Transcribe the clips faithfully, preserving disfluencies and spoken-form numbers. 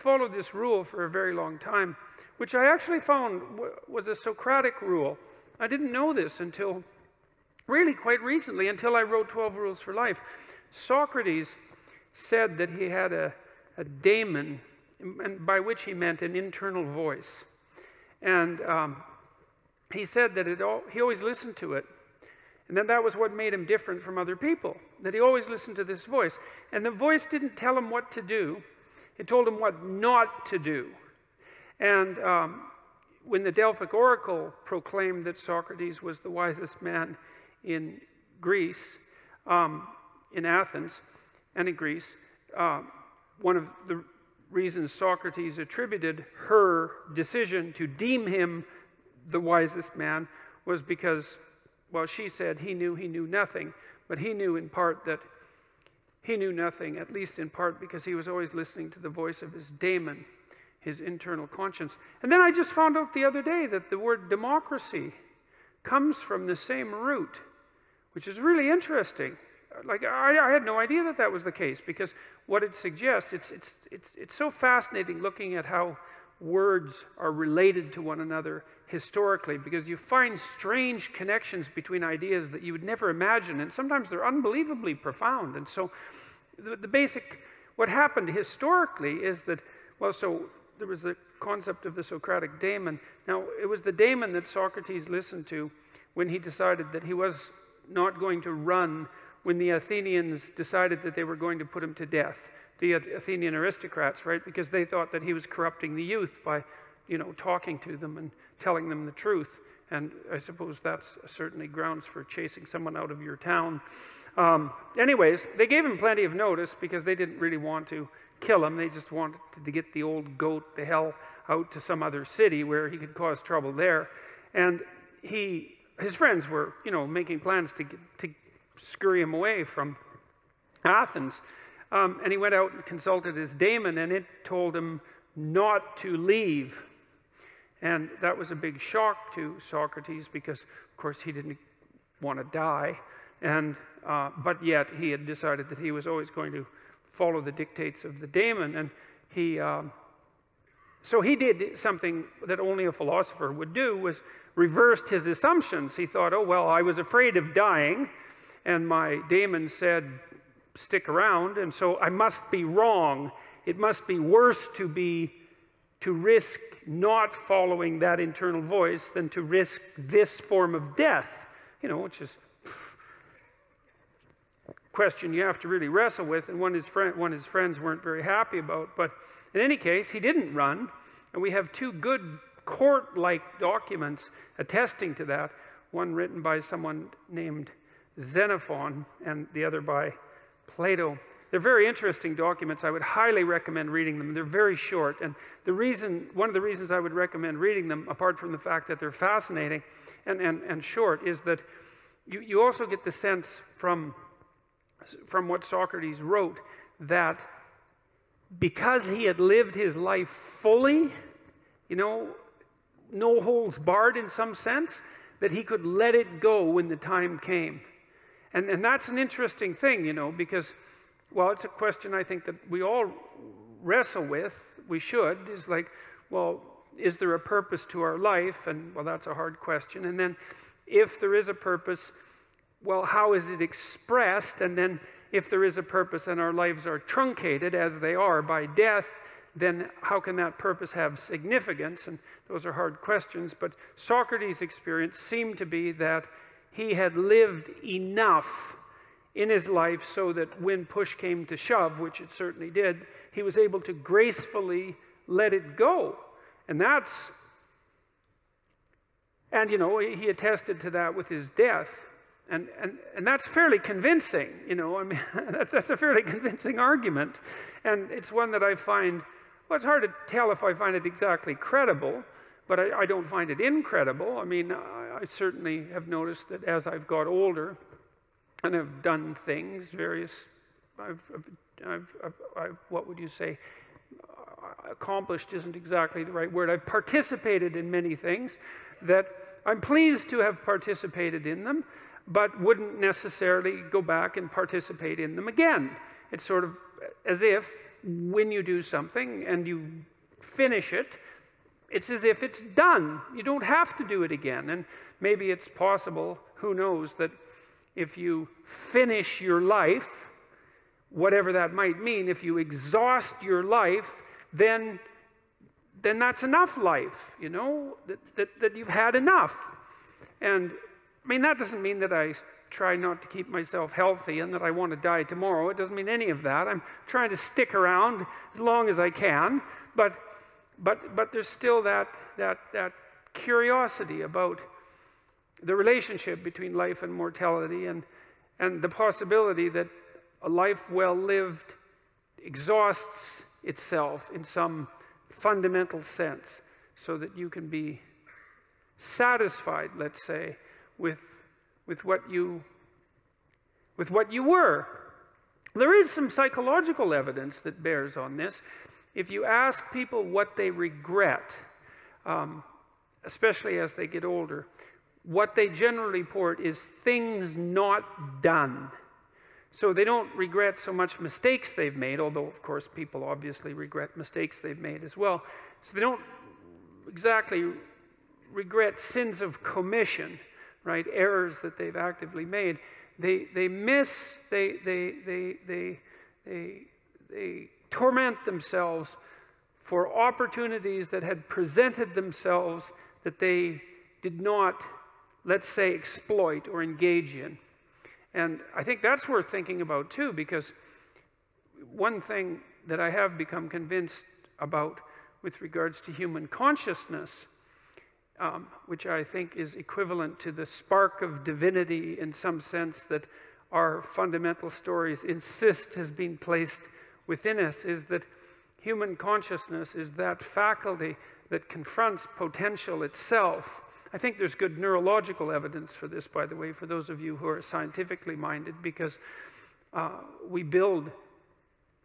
followed this rule for a very long time, which I actually found w was a Socratic rule. I didn't know this until really quite recently, until I wrote twelve Rules for Life. Socrates said that he had a, a daemon, and by which he meant an internal voice. And um, he said that it all, he always listened to it. And then that was what made him different from other people, that he always listened to this voice. And the voice didn't tell him what to do. It told him what not to do. And um, when the Delphic Oracle proclaimed that Socrates was the wisest man in Greece, um, in Athens and in Greece, uh, one of the reasons Socrates attributed her decision to deem him the wisest man was because, well, she said he knew he knew nothing, but he knew in part that he knew nothing, at least in part because he was always listening to the voice of his daemon, his internal conscience. And then I just found out the other day that the word democracy comes from the same root, which is really interesting. Like, I, I had no idea that that was the case, because what it suggests, it's, it's, it's, it's so fascinating looking at how words are related to one another historically, because you find strange connections between ideas that you would never imagine, and sometimes they're unbelievably profound. And so the, the basic, what happened historically is that, well, so there was the concept of the Socratic daemon. Now, it was the daemon that Socrates listened to when he decided that he was not going to run when the Athenians decided that they were going to put him to death, the Athenian aristocrats, right? Because they thought that he was corrupting the youth by, you know, talking to them and telling them the truth. And I suppose that's certainly grounds for chasing someone out of your town. Um, anyways, they gave him plenty of notice because they didn't really want to kill him. They just wanted to get the old goat the hell out to some other city where he could cause trouble there. And he, his friends were, you know, making plans to, to scurry him away from Athens. Um, and he went out and consulted his daemon, and it told him not to leave. And that was a big shock to Socrates because, of course, he didn't want to die. And, uh, but yet he had decided that he was always going to follow the dictates of the daemon. And he, um, so he did something that only a philosopher would do, was reversed his assumptions. He thought, oh, well, I was afraid of dying, and my daemon said, stick around, and so I must be wrong. It must be worse to be, to risk not following that internal voice than to risk this form of death, you know, which is a question you have to really wrestle with, and one his, friend, one his friends weren't very happy about. But in any case, he didn't run, and we have two good court-like documents attesting to that, one written by someone named Xenophon and the other by Plato. They're very interesting documents. I would highly recommend reading them. They're very short, and the reason, one of the reasons I would recommend reading them, apart from the fact that they're fascinating and, and, and short, is that you, you also get the sense from, from what Socrates wrote that because he had lived his life fully, you know, no holds barred in some sense, that he could let it go when the time came. And, and that's an interesting thing, you know, because, well, it's a question I think that we all wrestle with, we should, is like, well, is there a purpose to our life? And, well, that's a hard question. And then if there is a purpose, well, how is it expressed? And then if there is a purpose and our lives are truncated, as they are, by death, then how can that purpose have significance? And those are hard questions, but Socrates' experience seemed to be that he had lived enough in his life so that when push came to shove, which it certainly did, he was able to gracefully let it go. And that's, and you know, he attested to that with his death. And, and, and that's fairly convincing, you know, I mean, that's, that's a fairly convincing argument. And it's one that I find, well, it's hard to tell if I find it exactly credible, but I, I don't find it incredible. I mean, I, I certainly have noticed that as I've got older and have done things, various, I've, I've, I've, I've, I've, what would you say, accomplished isn't exactly the right word. I've participated in many things that I'm pleased to have participated in them, but wouldn't necessarily go back and participate in them again. It's sort of as if when you do something and you finish it, it's as if it's done. You don't have to do it again. And maybe it's possible, who knows, that if you finish your life, whatever that might mean, if you exhaust your life, then, then that's enough life, you know, that, that, that you've had enough. And I mean, that doesn't mean that I try not to keep myself healthy and that I want to die tomorrow. It doesn't mean any of that. I'm trying to stick around as long as I can, but But, but there's still that, that, that curiosity about the relationship between life and mortality, and, and the possibility that a life well lived exhausts itself in some fundamental sense, so that you can be satisfied, let's say, with, with, what, you, with what you were. There is some psychological evidence that bears on this. If you ask people what they regret, um, especially as they get older, what they generally report is things not done. So they don't regret so much mistakes they've made, although, of course, people obviously regret mistakes they've made as well. So they don't exactly regret sins of commission, right? Errors that they've actively made. They, they miss, they, they, they, they, they, they torment themselves for opportunities that had presented themselves that they did not, let's say, exploit or engage in. And I think that's worth thinking about too, because one thing that I have become convinced about with regards to human consciousness, um, which I think is equivalent to the spark of divinity in some sense that our fundamental stories insist has been placed within us, is that human consciousness is that faculty that confronts potential itself. I think there's good neurological evidence for this, by the way, for those of you who are scientifically minded, because uh, we build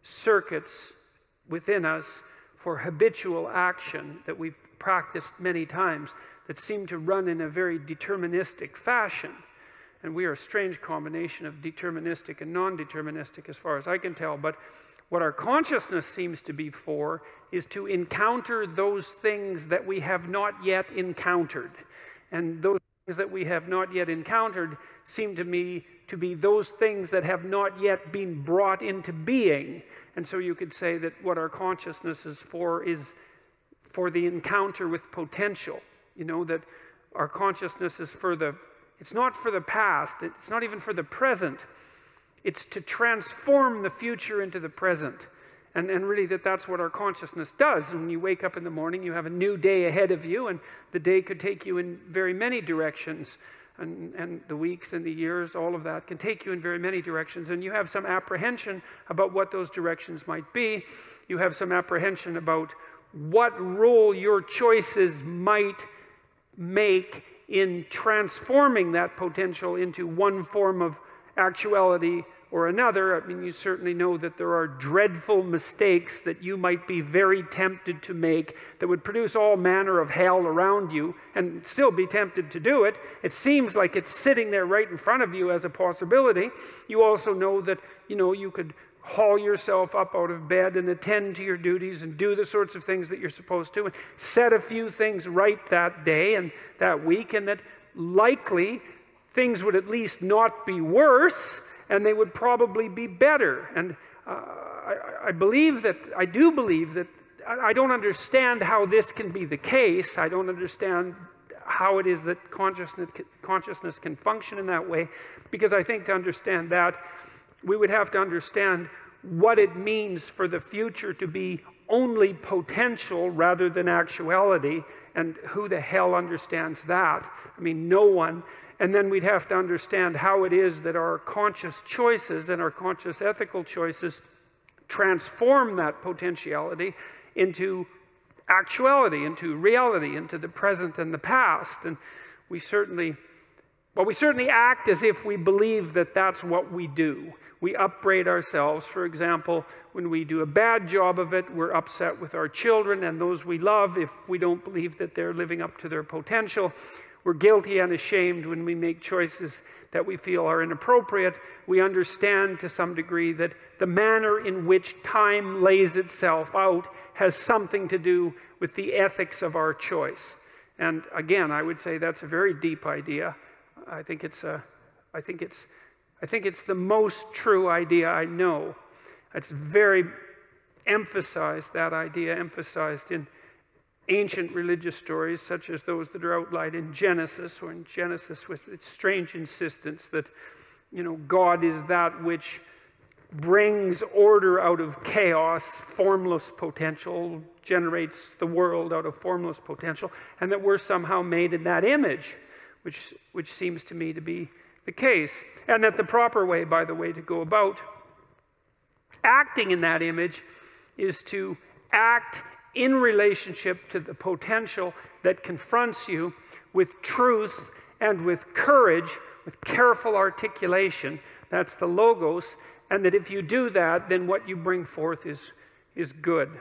circuits within us for habitual action that we've practiced many times that seem to run in a very deterministic fashion. And we are a strange combination of deterministic and non-deterministic as far as I can tell, but what our consciousness seems to be for is to encounter those things that we have not yet encountered. And those things that we have not yet encountered seem to me to be those things that have not yet been brought into being. And so you could say that what our consciousness is for is for the encounter with potential. You know, that our consciousness is for the, it's not for the past, it's not even for the present. It's to transform the future into the present. And, and really that that's what our consciousness does. And when you wake up in the morning, you have a new day ahead of you, and the day could take you in very many directions. And, and the weeks and the years, all of that can take you in very many directions. And you have some apprehension about what those directions might be. You have some apprehension about what role your choices might make in transforming that potential into one form of actuality or another. I mean, you certainly know that there are dreadful mistakes that you might be very tempted to make that would produce all manner of hell around you and still be tempted to do it. It seems like it's sitting there right in front of you as a possibility. You also know that, you know, you could haul yourself up out of bed and attend to your duties and do the sorts of things that you're supposed to, and set a few things right that day and that week, and that likely things would at least not be worse, and they would probably be better. And uh, I, I believe that, I do believe that, I, I don't understand how this can be the case. I don't understand how it is that consciousness, consciousness can function in that way, because I think to understand that, we would have to understand what it means for the future to be only potential rather than actuality, and who the hell understands that? I mean, no one. And then we'd have to understand how it is that our conscious choices and our conscious ethical choices transform that potentiality into actuality, into reality, into the present and the past. And we certainly, well, we certainly act as if we believe that that's what we do. We upbraid ourselves. For example, when we do a bad job of it, we're upset with our children and those we love if we don't believe that they're living up to their potential. We're guilty and ashamed when we make choices that we feel are inappropriate. We understand to some degree that the manner in which time lays itself out has something to do with the ethics of our choice. And again, I would say that's a very deep idea. I think it's a, I think it's, I think it's the most true idea I know. It's very emphasized, that idea emphasized in ancient religious stories, such as those that are outlined in Genesis, or in Genesis with its strange insistence that, you know, God is that which brings order out of chaos, formless potential, generates the world out of formless potential, and that we're somehow made in that image, which, which seems to me to be the case. And that the proper way, by the way, to go about acting in that image is to act in relationship to the potential that confronts you with truth and with courage, with careful articulation. That's the logos. And that if you do that, then what you bring forth is, is good.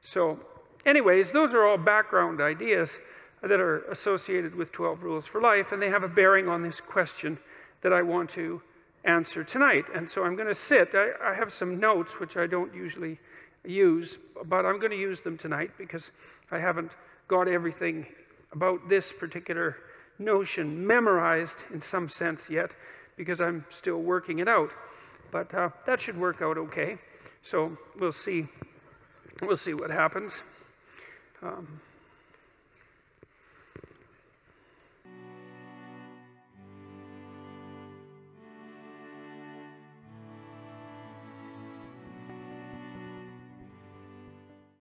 So anyways, those are all background ideas that are associated with twelve Rules for Life, and they have a bearing on this question that I want to answer tonight. And so I'm going to sit. I, I have some notes, which I don't usually use, but I'm going to use them tonight because I haven't got everything about this particular notion memorized in some sense yet, because I'm still working it out. But uh, that should work out okay. So we'll see. We'll see what happens. Um,